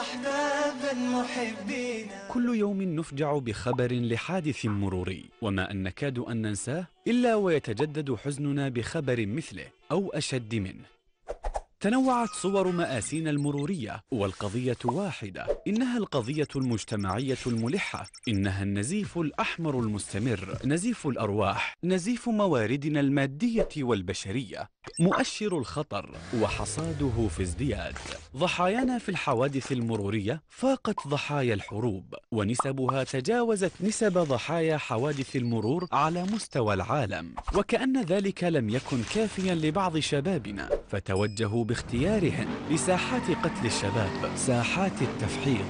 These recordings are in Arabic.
أحباب محبين. كل يوم نفجع بخبر لحادث مروري، وما أن نكاد أن ننساه إلا ويتجدد حزننا بخبر مثله أو أشد منه. تنوعت صور مآسينا المرورية، والقضية واحدة، إنها القضية المجتمعية الملحة، إنها النزيف الأحمر المستمر، نزيف الأرواح، نزيف مواردنا المادية والبشرية، مؤشر الخطر وحصاده في ازدياد. ضحايانا في الحوادث المرورية فاقت ضحايا الحروب، ونسبها تجاوزت نسب ضحايا حوادث المرور على مستوى العالم. وكأن ذلك لم يكن كافيا لبعض شبابنا، فتوجهوا باختيارهم لساحات قتل الشباب، ساحات التفحيط.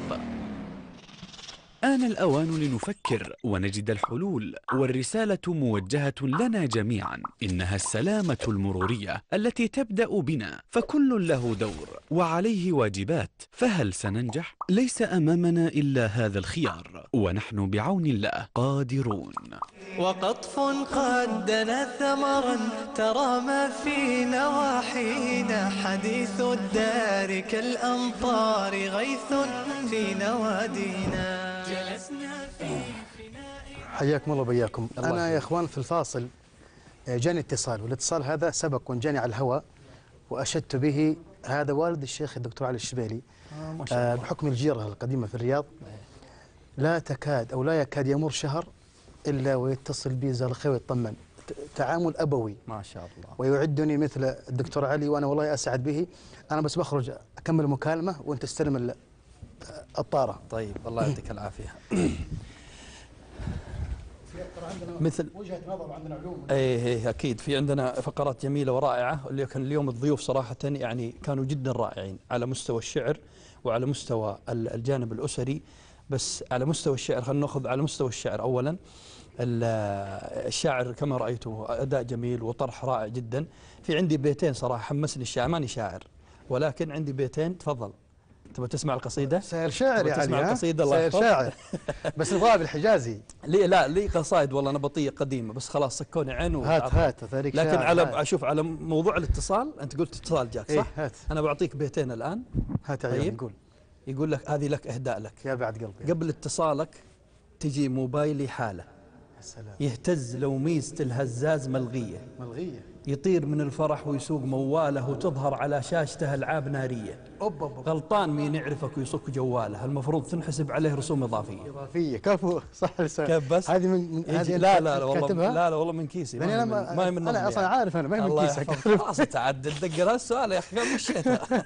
آن الأوان لنفكر ونجد الحلول، والرسالة موجهة لنا جميعا، إنها السلامة المرورية التي تبدأ بنا، فكل له دور وعليه واجبات. فهل سننجح؟ ليس أمامنا إلا هذا الخيار، ونحن بعون الله قادرون. وقطف قد دنا ثمرا ترى ما في نواحينا، حديث الدار كالأمطار غيث في نوادينا. حياكم الله وبياكم. أنا يا إخوان في الفاصل جاني اتصال، والاتصال هذا سبق وجاني على الهواء وأشدت به. هذا والد الشيخ الدكتور علي الشبيلي، بحكم الجيرة القديمة في الرياض، لا تكاد أو لا يكاد يمر شهر إلا ويتصل بي زار الخير ويطمن. تعامل أبوي ما شاء الله، ويعدني مثل الدكتور علي، وأنا والله أسعد به. أنا بس بخرج أكمل مكالمة وأنت استلم الطارة. طيب الله يعطيك العافية. مثل وجهة نظر عندنا علوم. ايه اكيد في عندنا فقرات جميلة ورائعة، لكن اليوم الضيوف صراحة يعني كانوا جدا رائعين على مستوى الشعر وعلى مستوى الجانب الأسري. بس على مستوى الشعر، خلينا ناخذ على مستوى الشعر أولا. الشاعر كما رأيته أداء جميل وطرح رائع جدا. في عندي بيتين صراحة حمسني الشاعر، ماني شاعر ولكن عندي بيتين. تفضل. تبغى تسمع القصيدة؟ سير شاعر يا علي، تسمع القصيدة الله يحفظك. سير شاعر بس نبغاها بالحجازي. ليه لا، لي قصائد والله نبطية قديمة بس خلاص سكوني عين. هات هذيك. لكن على أشوف على موضوع الاتصال، أنت قلت اتصال جاك صح؟ إيه هات. أنا بعطيك بيتين الآن. هات يا عيال. نقول يقول لك هذه لك إهداء لك يا بعد قلبي. قبل اتصالك تجي موبايلي حالة. السلام. يهتز لو ميزة الهزاز ملغية. ملغية. يطير من الفرح ويسوق مواله، وتظهر على شاشته العاب ناريه. غلطان مين يعرفك ويصك جواله، المفروض تنحسب عليه رسوم اضافيه. كفو صح لسان. كيف بس؟ هذه من لا والله لا والله من كيسي. انا اصلا عارف انا ما هي من كيسك خلاص. تعد تدق السؤال يا اخي مشيتها.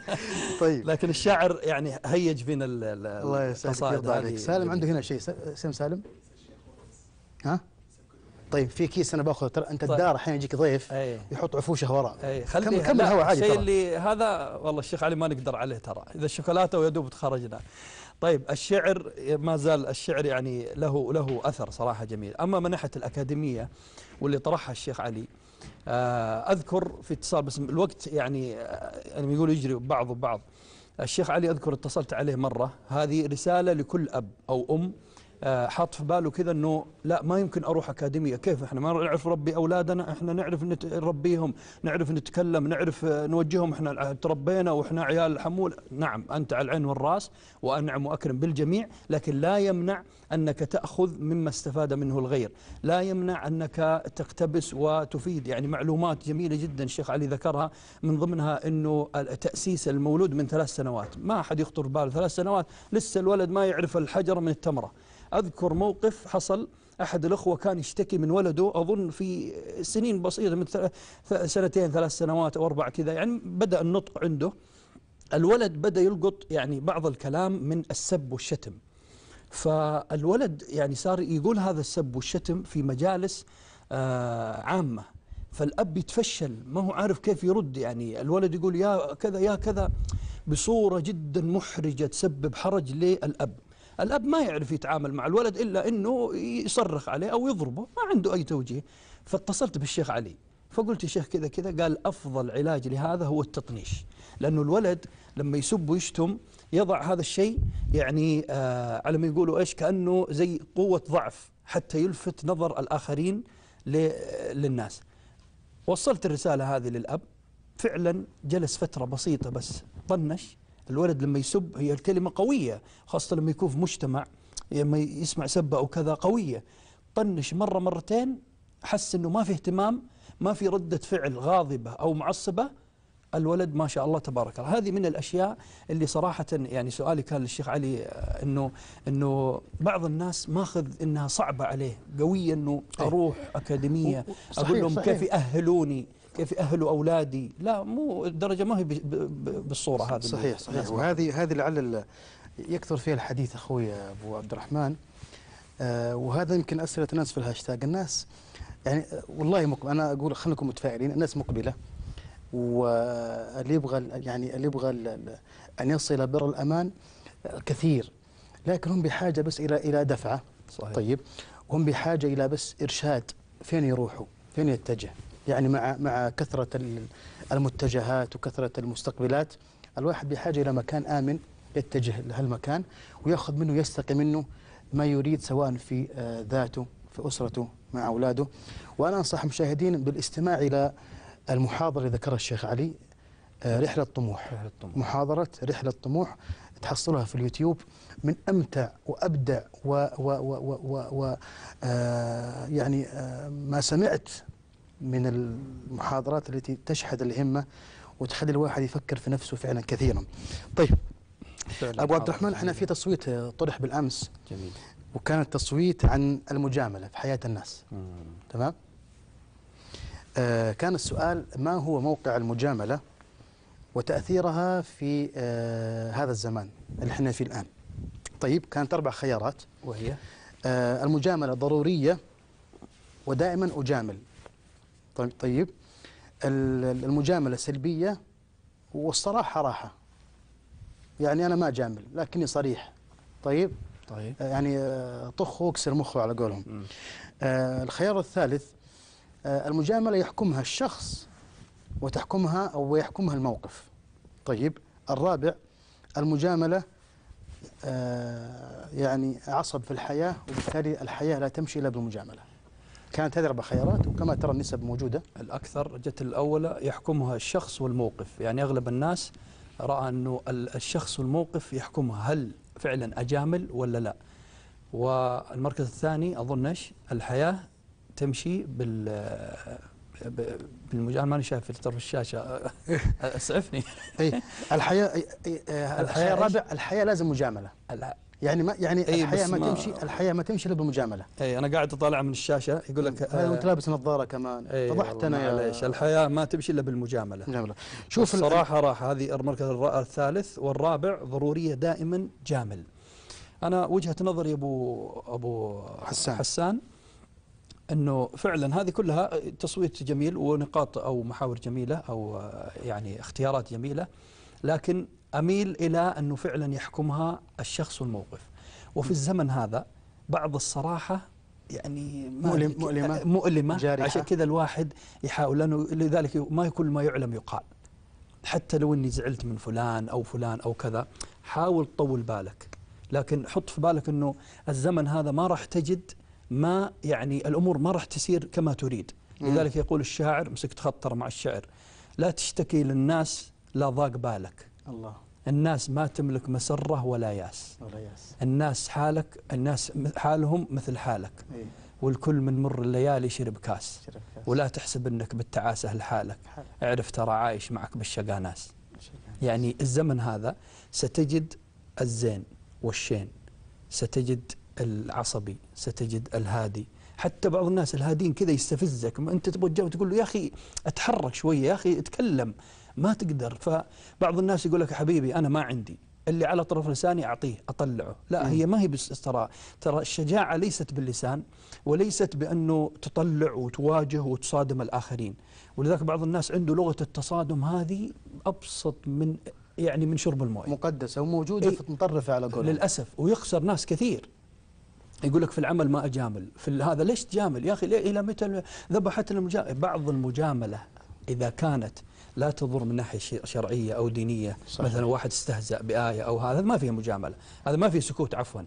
طيب لكن الشاعر يعني هيج فينا القصائد هذه. سالم عنده هنا شيء. سالم ها؟ طيب في كيس انا باخذه. ترى انت الدار احيانا يجيك ضيف يحط عفوشه وراء. خليه كمل هوا عادي. الشيء اللي هذا والله الشيخ علي ما نقدر عليه ترى، اذا الشوكولاته ويدوب تخرجنا. طيب الشعر ما زال الشعر يعني له اثر صراحه جميل. اما من ناحيه الاكاديميه واللي طرحها الشيخ علي، اذكر في اتصال بس الوقت يعني يقول يجري بعض الشيخ علي. اذكر اتصلت عليه مره، هذه رساله لكل اب او ام حاط في باله كذا انه لا ما يمكن اروح اكاديميه، كيف احنا ما نعرف نربي اولادنا؟ احنا نعرف نربيهم، نعرف نتكلم، نعرف نوجههم، احنا تربينا واحنا عيال الحمول. نعم انت على العين والراس وانعم واكرم بالجميع، لكن لا يمنع انك تاخذ مما استفاد منه الغير، لا يمنع انك تقتبس وتفيد. يعني معلومات جميله جدا الشيخ علي ذكرها، من ضمنها انه تاسيس المولود من 3 سنوات، ما احد يخطر باله 3 سنوات لسه الولد ما يعرف الحجر من التمره. أذكر موقف حصل، أحد الأخوة كان يشتكي من ولده، أظن في سنين بسيطة من 2 3 سنوات أو 4 كذا، يعني بدأ النطق عنده. الولد بدأ يلقط يعني بعض الكلام من السب والشتم، فالولد يعني صار يقول هذا السب والشتم في مجالس عامة، فالأب يتفشل ما هو عارف كيف يرد. يعني الولد يقول يا كذا يا كذا بصورة جدا محرجة تسبب حرج للأب. الأب ما يعرف يتعامل مع الولد إلا أنه يصرخ عليه أو يضربه، ما عنده أي توجيه. فاتصلت بالشيخ علي فقلت يا شيخ كذا كذا، قال أفضل علاج لهذا هو التطنيش، لأنه الولد لما يسب ويشتم يضع هذا الشيء يعني على ما يقولوا إيش، كأنه زي قوة ضعف حتى يلفت نظر الآخرين للناس. وصلت الرسالة هذه للأب، فعلا جلس فترة بسيطة بس طنش الولد لما يسب، هي الكلمة قوية خاصة لما يكون في مجتمع، لما يسمع سبة أو كذا قوية، طنش مرة مرتين، حس أنه ما في اهتمام، ما في ردة فعل غاضبة أو معصبة، الولد ما شاء الله تبارك الله. هذه من الأشياء اللي صراحة يعني سؤالي كان للشيخ علي أنه بعض الناس ماخذ أنها صعبة عليه قوية، أنه أروح أكاديمية أقول لهم كيف يأهلوني، كيف يأهلوا أولادي، لا مو الدرجة، ما هي بالصورة هذه. صحيح صحيح. وهذه لعل يكثر فيها الحديث أخوي أبو عبد الرحمن، وهذا يمكن أسئلة الناس في الهاشتاج. الناس يعني والله أنا أقول خليكم متفائلين، الناس مقبلة، واللي يبغى يعني أن يصل بر الأمان كثير، لكن هم بحاجة بس إلى دفعة. صحيح. طيب هم بحاجة إلى بس إرشاد، فين يروحوا، فين يتجه. يعني مع كثرة المتجهات وكثرة المستقبلات، الواحد بحاجة إلى مكان آمن يتجه لهالمكان ويأخذ منه، يستقي منه ما يريد، سواء في ذاته، في أسرته، مع أولاده. وأنا أنصح مشاهدين بالاستماع إلى المحاضرة اللي ذكرها الشيخ علي، رحلة طموح، محاضرة رحلة طموح، تحصلها في اليوتيوب، من أمتع وأبدع و يعني ما سمعت من المحاضرات التي تشحذ الهمة وتخلي الواحد يفكر في نفسه فعلا كثيرا. طيب أبو عبد الرحمن، احنا في تصويت طرح بالأمس. جميل. وكان التصويت عن المجاملة في حياة الناس. تمام. كان السؤال: ما هو موقع المجاملة وتأثيرها في هذا الزمان اللي احنا فيه الآن؟ طيب كانت 4 خيارات، وهي المجاملة ضرورية، ودائما أجامل. طيب المجاملة سلبية، والصراحة راحة، يعني أنا ما أجامل لكني صريح. طيب يعني طخ واكسر مخه على قولهم. الخيار الثالث: المجاملة يحكمها الشخص وتحكمها أو يحكمها الموقف. طيب الرابع: المجاملة يعني عصب في الحياة، وبالتالي الحياة لا تمشي إلا بالمجاملة. كانت هذه 4 خيارات، وكما ترى النسب موجودة. الأكثر جت الأولى، يحكمها الشخص والموقف، يعني أغلب الناس رأى أنه الشخص والموقف يحكمها، هل فعلا أجامل ولا لا. والمركز الثاني أظنش الحياة تمشي بالمجاملة، ماني شايف في الشاشة أسعفني. الحياة الرابع: الحياة لازم مجاملة، يعني ما يعني الحياة ما تمشي الا بالمجاملة. اي انا قاعد اطالع من الشاشة يقول لك انت لابس نظارة كمان، فضحت انا يا ليش. الحياة ما تمشي الا بالمجاملة. شوف الصراحة راحة، هذه المركز الثالث، والرابع ضرورية دائما جامل. انا وجهة نظري ابو حسان انه فعلا هذه كلها تصويت جميل ونقاط او محاور جميلة او يعني اختيارات جميلة، لكن أميل إلى أنه فعلا يحكمها الشخص والموقف. وفي الزمن هذا بعض الصراحة يعني مؤلمة جارحة. عشان كذا الواحد يحاول، لأنه لذلك ما كل ما يعلم يقال. حتى لو أني زعلت من فلان أو فلان أو كذا، حاول تطول بالك، لكن حط في بالك أنه الزمن هذا ما راح تجد، ما يعني الأمور ما راح تسير كما تريد. لذلك يقول الشاعر، مسكت خطر مع الشعر: لا تشتكي للناس لا ضاق بالك. الله. الناس ما تملك مسرة ولا ياس. الناس حالك، الناس حالهم مثل حالك. إيه؟ والكل من مر الليالي شرب كاس. ولا تحسب انك بالتعاسة لحالك، اعرف ترى عايش معك بالشقا ناس. يعني الزمن هذا ستجد الزين والشين، ستجد العصبي، ستجد الهادي. حتى بعض الناس الهادين كذا يستفزك، انت تبغى تجاوب تقول له يا اخي اتحرك شوية، يا اخي اتكلم، ما تقدر. فبعض الناس يقول لك يا حبيبي أنا ما عندي، اللي على طرف لساني أعطيه أطلعه. لا، هي ما هي بس، ترى الشجاعة ليست باللسان، وليست بأنه تطلع وتواجه وتصادم الآخرين. ولذلك بعض الناس عنده لغة التصادم هذه أبسط من يعني من شرب الماء، مقدسة وموجودة متطرفة على قولهم للأسف، ويخسر ناس كثير. يقول لك في العمل ما أجامل، في هذا ليش تجامل يا أخي، إلى متى ذبحت بعض المجاملة إذا كانت لا تضر من ناحية شرعية أو دينية. صحيح. مثلا واحد استهزأ بآية أو هذا ما فيه مجاملة، هذا ما فيه سكوت عفوا.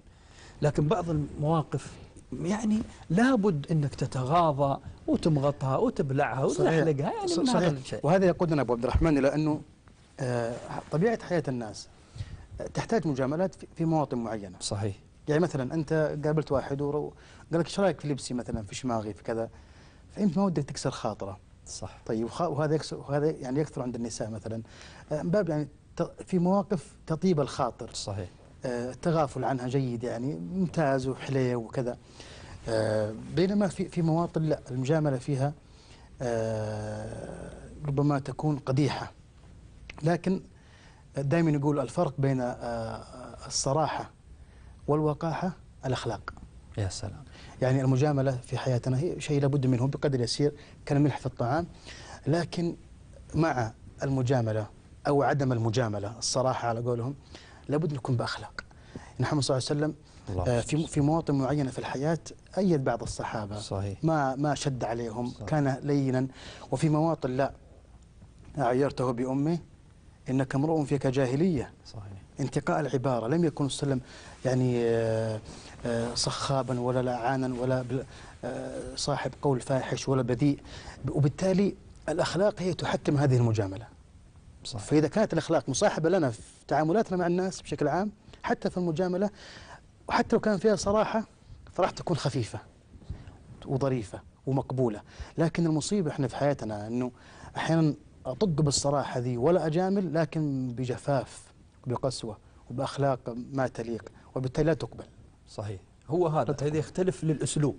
لكن بعض المواقف يعني لابد أنك تتغاضى وتمغطها وتبلعها وتحلقها، يعني من هذا الشيء. وهذا يقودنا أبو عبد الرحمن إلى أنه طبيعة حياة الناس تحتاج مجاملات في مواطن معينه. صحيح. يعني مثلا انت قابلت واحد وقال لك ايش رايك في لبسي مثلا، في شماغي، في كذا، فانت ما ودك تكسر خاطره. صح. طيب وهذا يعني يكثر عند النساء مثلا، من باب يعني في مواقف تطيب الخاطر. صحيح. التغافل عنها جيد يعني ممتاز وحليو وكذا. بينما في مواطن لا، المجامله فيها ربما تكون قديحه. لكن دائما يقول الفرق بين الصراحه والوقاحه الاخلاق. يا سلام. يعني المجامله في حياتنا هي شيء لابد منه بقدر يسير كالملح في الطعام، لكن مع المجامله او عدم المجامله، الصراحه على قولهم، لابد نكون باخلاق. نحن صلى الله عليه وسلم في مواطن معينه في الحياه ايد بعض الصحابه. صحيح. ما شد عليهم. صحيح. كان لينا. وفي مواطن لا، عيرته بامه انك امرؤ فيك جاهليه. صحيح. انتقاء العباره، لم يكن صلى الله عليه وسلم يعني صخابا ولا لعانا ولا صاحب قول فاحش ولا بذيء، وبالتالي الاخلاق هي تحكم هذه المجامله. صحيح. فاذا كانت الاخلاق مصاحبه لنا في تعاملاتنا مع الناس بشكل عام، حتى في المجامله، وحتى لو كان فيها صراحه، فراح تكون خفيفه وظريفه ومقبوله. لكن المصيبه احنا في حياتنا انه احيانا اطق بالصراحه ذي ولا اجامل، لكن بجفاف وبقسوه وباخلاق ما تليق، وبالتالي لا تقبل. صحيح. هو هذا يختلف للاسلوب.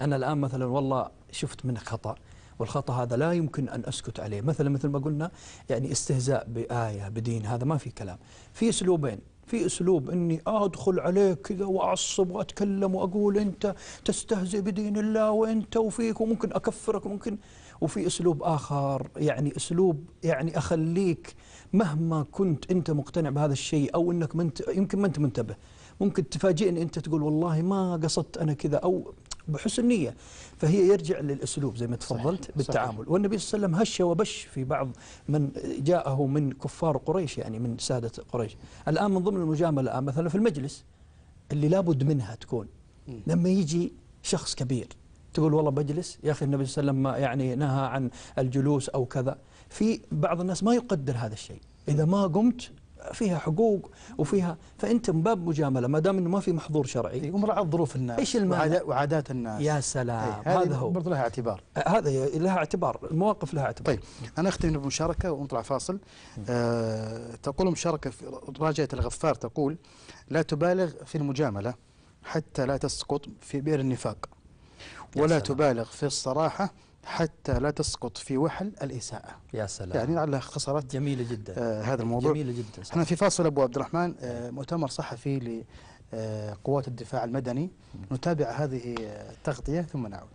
انا الان مثلا والله شفت منك خطا، والخطأ هذا لا يمكن أن أسكت عليه، مثلا مثل ما قلنا يعني استهزاء بآية بدين، هذا ما في كلام. في أسلوبين، في أسلوب أني أدخل عليك كذا وأعصب وأتكلم وأقول أنت تستهزئ بدين الله وأنت وفيك وممكن أكفرك وممكن، وفي أسلوب آخر يعني أسلوب يعني أخليك مهما كنت أنت مقتنع بهذا الشيء أو أنك يمكن ما أنت منتبه، ممكن تفاجئني أنت تقول والله ما قصدت أنا كذا أو بحسن نية. فهي يرجع للأسلوب زي ما تفضلت. صحيح. بالتعامل. صحيح. والنبي صلى الله عليه وسلم هش وبش في بعض من جاءه من كفار قريش، يعني من سادة قريش. الآن من ضمن المجاملة الآن مثلا في المجلس اللي لابد منها تكون، لما يجي شخص كبير تقول والله بجلس يا أخي النبي صلى الله عليه وسلم يعني نهى عن الجلوس أو كذا. في بعض الناس ما يقدر هذا الشيء، إذا ما قمت فيها حقوق وفيها، فانت من باب مجامله ما دام انه ما في محظور شرعي ومراعاه ظروف الناس ايش وعادات الناس. يا سلام. هذا هو برضه لها اعتبار، هذا لها اعتبار، المواقف لها اعتبار. طيب انا اختم بمشاركه ونطلع فاصل. تقول مشاركه راجعه الغفار، تقول لا تبالغ في المجامله حتى لا تسقط في بئر النفاق، ولا تبالغ في الصراحه حتى لا تسقط في وحل الإساءة. يا سلام. يعني لعلها اختصرت جميلة جدا هذا الموضوع. جميلة جدا. احنا في فاصل ابو عبد الرحمن، مؤتمر صحفي لقوات الدفاع المدني، نتابع هذه التغطية ثم نعود.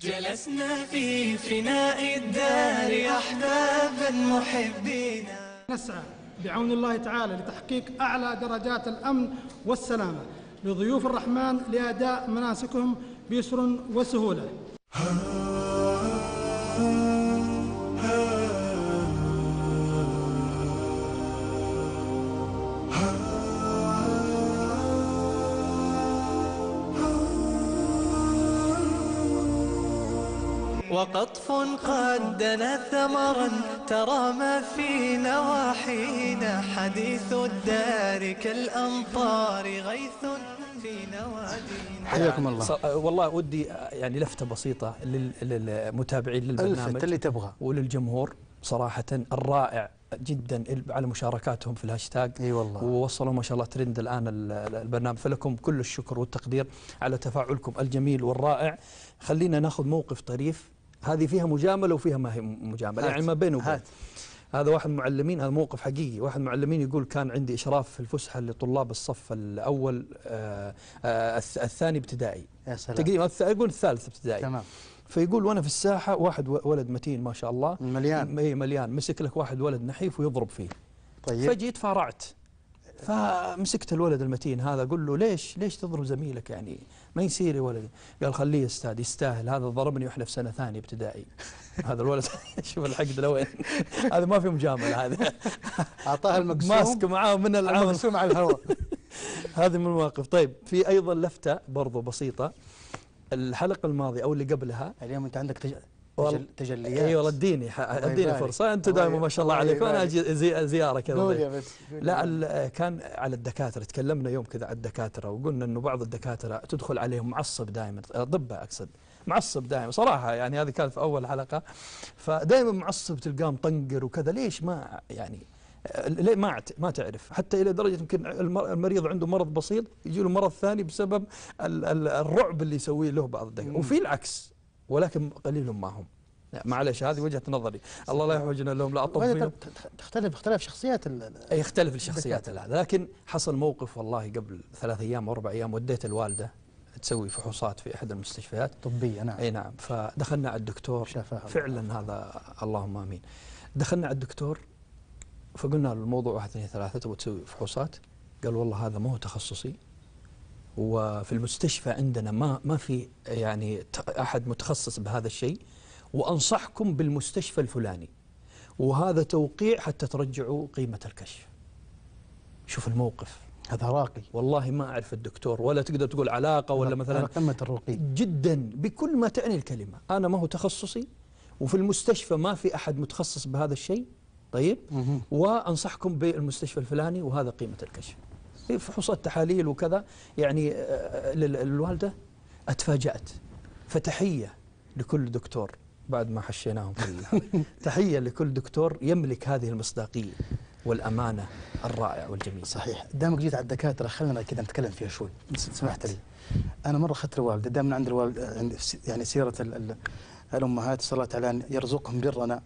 جلسنا في فناء الدار احبابا محبينا، نسعى بعون الله تعالى لتحقيق اعلى درجات الامن والسلامة لضيوف الرحمن لاداء مناسكهم بيسر وسهولة. وقطف قد دنا ثمرا ترى ما في نواحينا، حديث الدار كالأمطار غيث في نوادينا. حياكم الله. والله ودي يعني لفتة بسيطة للمتابعين للبرنامج اللي تبغى وللجمهور صراحة الرائع جدا على مشاركاتهم في الهاشتاج. اي والله. ووصلوا ما شاء الله ترند الان البرنامج، فلكم كل الشكر والتقدير على تفاعلكم الجميل والرائع. خلينا ناخذ موقف طريف، هذه فيها مجامله وفيها ما هي مجامله، يعني ما بين وبين. هذا واحد من المعلمين، هذا موقف حقيقي، واحد من المعلمين يقول كان عندي إشراف في الفسحة لطلاب الصف الأول الثاني ابتدائي. يا سلام. تقريبا يقول الثالث ابتدائي. تمام. فيقول وأنا في الساحة واحد ولد متين ما شاء الله مليان مسك لك واحد ولد نحيف ويضرب فيه. طيب. فجيت فارعت، فمسكت الولد المتين هذا أقول له ليش تضرب زميلك، يعني ما يصير يا ولدي. قال خليه يا استاذ يستاهل، هذا ضربني واحنا في سنه ثانيه ابتدائي. هذا الولد شوف الحقد لوين. هذا ما في مجامله، هذا اعطاه المقسوم ماسك معاه من العام المقسوم على الهواء. هذه من المواقف. طيب في ايضا لفته برضو بسيطه، الحلقه الماضيه او اللي قبلها. اليوم انت عندك تجليات. اي والله اديني فرصه، انتم دائما ما شاء الله عليكم. انا اجي زياره كذا. لا كان على الدكاتره، تكلمنا يوم كذا على الدكاتره وقلنا انه بعض الدكاتره تدخل عليهم معصب دائما، اطباء اقصد، معصب دائما صراحه، يعني هذه كانت في اول حلقه، فدائما معصب تلقاه مطنقر وكذا. ليش ما يعني ليه ما تعرف، حتى الى درجه يمكن المريض عنده مرض بسيط يجي له مرض ثاني بسبب الرعب اللي يسويه له بعض الدكاتره، وفي العكس، ولكن قليل ما هم. لا معلش، هذه وجهه نظري، الله لا يحوجنا لهم لا اطباء. تختلف شخصيات، يختلف الشخصيات. لكن حصل موقف والله قبل 3 ايام او 4 ايام، وديت الوالده تسوي فحوصات في احد المستشفيات طبيه. نعم اي نعم. فدخلنا على الدكتور، شفاها فعلا هذا، اللهم امين. دخلنا على الدكتور فقلنا له الموضوع 1 2 3، تبغى تسوي فحوصات؟ قال والله هذا ما هو تخصصي، وفي المستشفى عندنا ما في يعني احد متخصص بهذا الشيء، وانصحكم بالمستشفى الفلاني، وهذا توقيع حتى ترجعوا قيمه الكشف. شوف الموقف هذا راقي والله. ما اعرف الدكتور ولا تقدر تقول علاقه ولا مثلا، قمه الرقي جدا بكل ما تعني الكلمه. انا ما هو تخصصي، وفي المستشفى ما في احد متخصص بهذا الشيء، طيب، وانصحكم بالمستشفى الفلاني وهذا قيمه الكشف. فحوصات تحاليل وكذا يعني للوالده. اتفاجأت. فتحيه لكل دكتور بعد ما حشيناهم كلهم. تحيه لكل دكتور يملك هذه المصداقيه والامانه الرائع والجميل. صحيح. دامك جيت على الدكاتره خلينا كذا نتكلم فيها شوي، سمحت لي. انا مره اخذت الوالده، دائما عند الوالده يعني سيره الامهات صلى الله تعالى ان يرزقهم برنا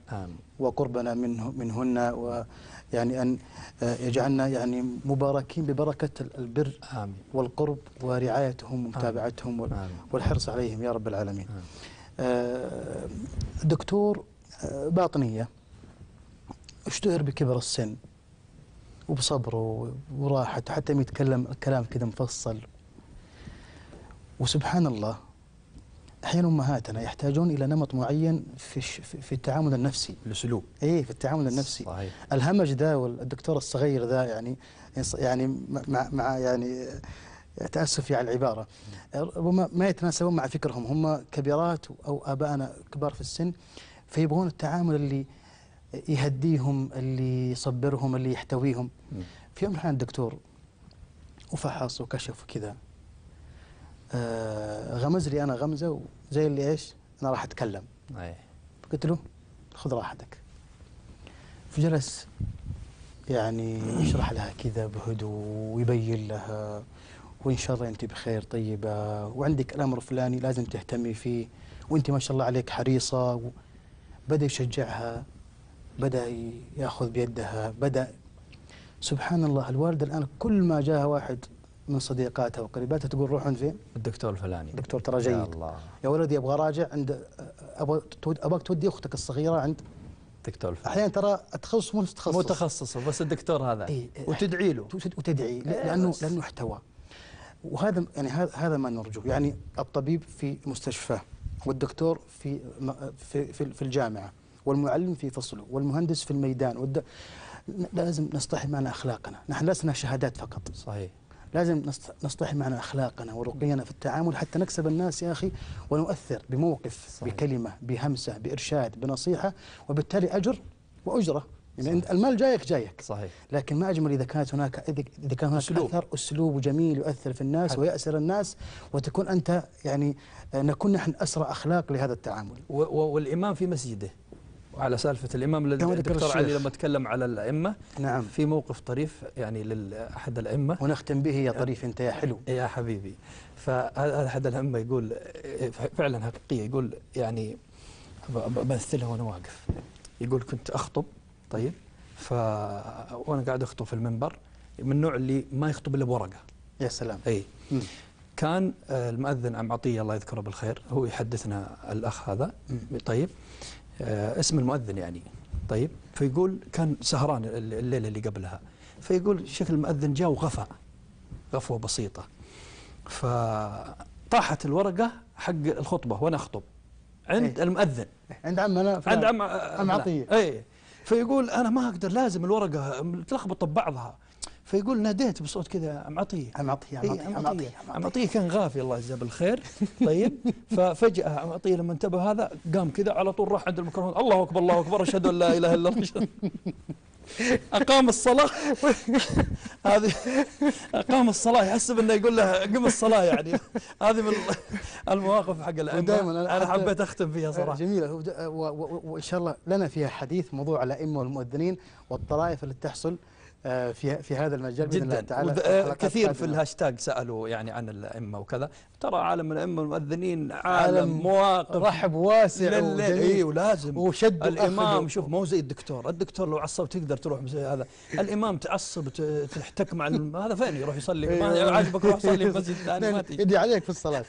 وقربنا منهن، ويعني ان يجعلنا يعني مباركين ببركه البر آمين. والقرب ورعايتهم ومتابعتهم والحرص عليهم يا رب العالمين. دكتور باطنيه اشتهر بكبر السن وبصبره وراحته، حتى يتكلم كلام كذا مفصل. وسبحان الله احيانا امهاتنا يحتاجون الى نمط معين في التعامل النفسي، الاسلوب في التعامل النفسي. صحيح. الهمج ذا والدكتور الصغير ذا يعني مع يعني تاسفي على العباره، ربما ما يتناسبون مع فكرهم، هم كبيرات او ابائنا كبار في السن، فيبغون التعامل اللي يهديهم، اللي يصبرهم، اللي يحتويهم. في يوم من الاحيان الدكتور وفحص وكشف وكذا، غمز لي انا غمزه وزي اللي ايش؟ انا راح اتكلم. قلت له خذ راحتك. فجلس يعني يشرح لها كذا بهدوء ويبين لها، وان شاء الله انت بخير طيبه، وعندك الامر فلاني لازم تهتمي فيه، وانت ما شاء الله عليك حريصه. بدا يشجعها، بدا ياخذ بيدها، بدا. سبحان الله الوالده الان كل ما جاها واحد من صديقاتها وقريباتها تقول روحون فين؟ الدكتور الفلاني. الدكتور ترى جيد. يا الله يا ولدي ابغى اراجع عند، ابغاك تودي اختك الصغيره عند الدكتور الفلاني. احيانا ترى التخصص مو متخصص، مو تخصص بس الدكتور هذا وتدعي له، وتدعي لانه احتوى. وهذا يعني هذا ما نرجوه، يعني الطبيب في مستشفاه، والدكتور في في في, في الجامعه، والمعلم في فصله، والمهندس في الميدان، لازم نصطحب معنا اخلاقنا، نحن لسنا شهادات فقط. صحيح. لازم نصطحب معنا اخلاقنا ورقينا في التعامل حتى نكسب الناس يا اخي، ونؤثر بموقف. صحيح. بكلمه، بهمسه، بارشاد، بنصيحه، وبالتالي اجر واجره. يعني المال جايك. صحيح. لكن ما اجمل اذا كانت هناك أسلوب. اثر اسلوب جميل يؤثر في الناس حتى. ويأسر الناس، وتكون انت يعني نكون نحن اسرى اخلاق لهذا التعامل. والامام في مسجده، وعلى سالفه الامام الدكتور علي لما تكلم على الائمه. نعم. في موقف طريف يعني لاحد الائمه، ونختم به. يا طريف انت يا حلو يا حبيبي. فهذا احد الائمه يقول فعلا حقيقيه، يقول يعني بمثلها وانا واقف، يقول كنت اخطب، طيب، وانا قاعد اخطب في المنبر، من النوع اللي ما يخطب الا بورقه. يا سلام. اي. كان المؤذن عم عطيه الله يذكره بالخير، هو يحدثنا الاخ هذا. طيب، اسم المؤذن يعني. طيب، فيقول كان سهران الليله اللي قبلها، فيقول شكل المؤذن جاء وغفى غفوه بسيطه، فطاحت الورقه حق الخطبه وانا اخطب عند المؤذن، عند عمنا، عند عم عطيه. اي. فيقول انا ما اقدر، لازم الورقه تلخبط ببعضها. فيقول ناديت بصوت كذا معطيه معطيه كان غافي الله يجزاه بالخير طيب. ففجأة معطيه لما انتبه هذا قام كذا على طول راح عند الميكروفون الله اكبر الله اكبر اشهد ان لا اله الا الله اقام الصلاة هذه اقام الصلاة يحسب انه يقول له قم الصلاة يعني هذه من المواقف حق الائمة انا حبيت اختم فيها صراحة جميلة وان شاء الله لنا فيها حديث موضوع الائمة والمؤذنين والطرائف اللي تحصل في هذا المجال بإذن الله تعالى. كثير في الهاشتاج سألوا يعني عن الأئمة وكذا، ترى عالم الأئمة والمؤذنين عالم مواقف رحب واسع وجميل ولازم وشد الإمام شوف مو زي الدكتور، الدكتور لو عصب تقدر تروح هذا، الإمام تعصب تحتك مع هذا فين يروح يصلي؟ ما عاجبك روح صلي في مسجد ثاني ما تيجي يدي عليك في الصلاة.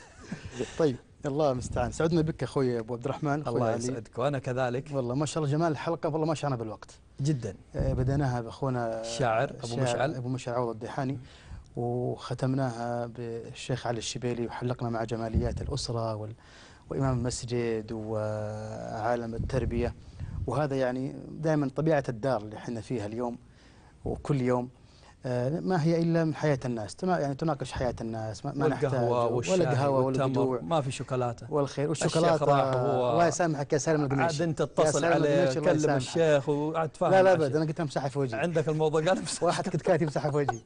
طيب الله المستعان، سعدنا بك اخوي ابو عبد الرحمن. الله يسعدك وانا كذلك. والله ما شاء الله جمال الحلقه، والله ما شعرنا بالوقت جدا. بدأناها باخونا الشاعر ابو مشعل عوض الدحاني، وختمناها بالشيخ علي الشبيلي، وحلقنا مع جماليات الاسره وامام المسجد وعالم التربيه، وهذا يعني دائما طبيعه الدار اللي احنا فيها اليوم وكل يوم، ما هي الا من حياه الناس، يعني تناقش حياه الناس، ما نحتاج ولا قهوه ولا بدوع، ما في شوكولاته والخير والشوكولاته الله يسامحك يا سالم القنيش، عاد انت تتصل عليه تكلم الشيخ وعاد تفهم. لا ابد انا كنت امسحها في وجهي عندك الموضوع قال واحد كنت كاتب امسحها في وجهي.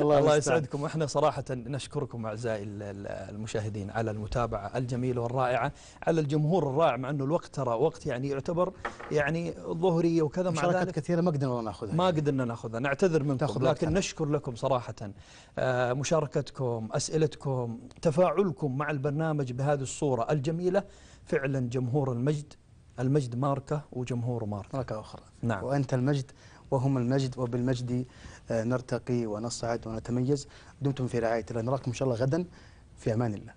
الله يسعدكم، واحنا صراحه نشكركم اعزائي المشاهدين على المتابعه الجميله والرائعه، على الجمهور الرائع، مع انه الوقت ترى وقت يعني يعتبر يعني ظهريه وكذا، مع ذلك مشاركات كثيره ما قدرنا ناخذها نعتذر منكم، لكن نشكر لكم صراحة مشاركتكم، أسئلتكم، تفاعلكم مع البرنامج بهذه الصورة الجميلة. فعلا جمهور المجد ماركة، وجمهور ماركة أخرى. نعم. وأنت المجد وهم المجد، وبالمجد نرتقي ونصعد ونتميز. دمتم في رعاية الله، نراكم إن شاء الله غدا في أمان الله.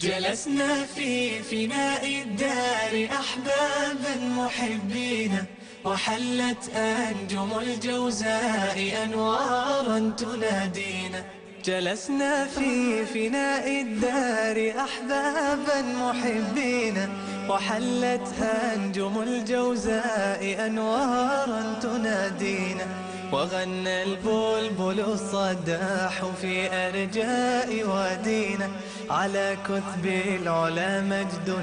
جلسنا في فناء الدار أحبابا محبين، وحلت أنجم الجوزاء أنوارا تنادينا، جلسنا في فناء الدار أحبابا محبين، وحلت أنجم الجوزاء أنوارا تنادينا، وغنى البلبل الصداح في أرجاء وادينا، على كثب العلا مجد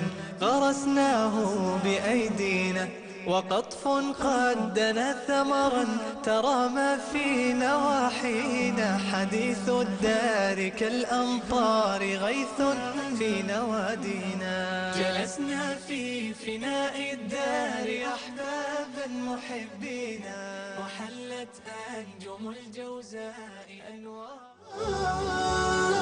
غرسناه بأيدينا، وقطف قد دنا ثمرا ترى ما في نواحينا، حديث الدار كالأمطار غيث في نوادينا، جلسنا في فناء الدار أحبابا محبينا، وحلت أنجم الجوزاء أنوار.